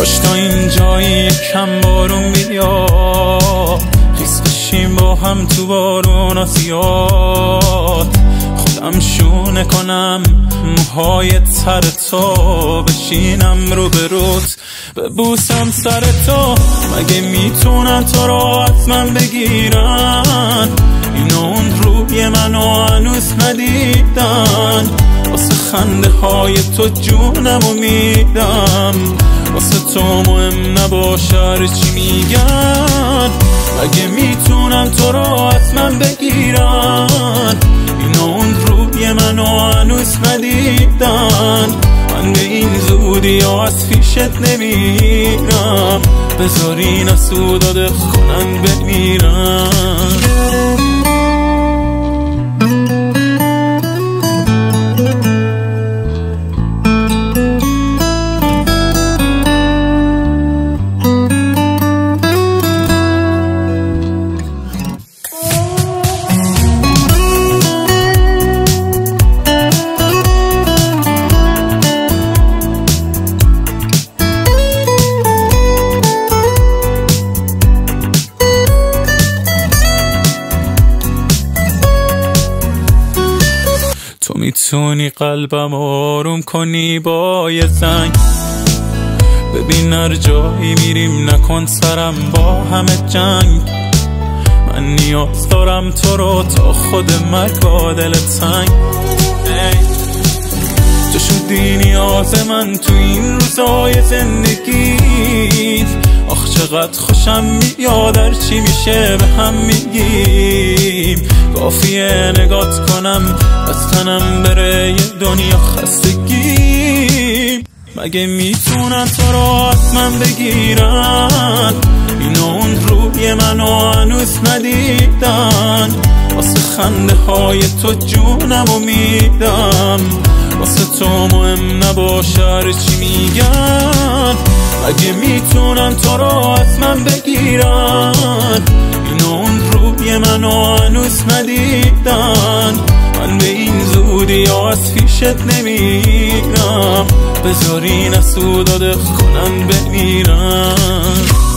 کاش تا این جایی کم بارون بیا، خیس بشیم با هم تو بارون آسیاد، خودم شونه کنم موهای تر تو، بشینم رو به روت ببوسم سر تو، مگه میتونن تو را از من بگیرن؟ این اون روی منو هنوز ندیدن، واسه خنده های تو جونمو میدم، واسه تو مهم نباشه چی میگن، مگه میتونن تو را از من بگیرن؟ این اون روی منو هنوز ندیدن، من به این زودی ها از پیشت نمیرم، بذارین از تو داده خونم بمیرم. میتونی قلبم آروم کنی با یه زنگ، ببین هر جایی میریم نکن سرم با همه جنگ، من نیاز دارم تو رو تا خود مرگ با دلت سنگ، تو شدی نیاز من تو این روزای زندگیت، آخ چقدر خوشم میاد هر چی میشه به هم میگیم، کافیه نگات کنم از تنم بره یه دنیا خستگی، مگه میتونن تو را از من بگیرن؟ این اون روی منو هنوز ندیدن، واسه خنده های تو جونمو میدم، واسه تو مهم نباشه هر چی میگن، مگه میتونن تو را از من بگیرن؟ این اون روی منو هنوز ندیدن، من به این زودی ها از پیشت نمیرم، بذارین از تو داده خونم بمیرم.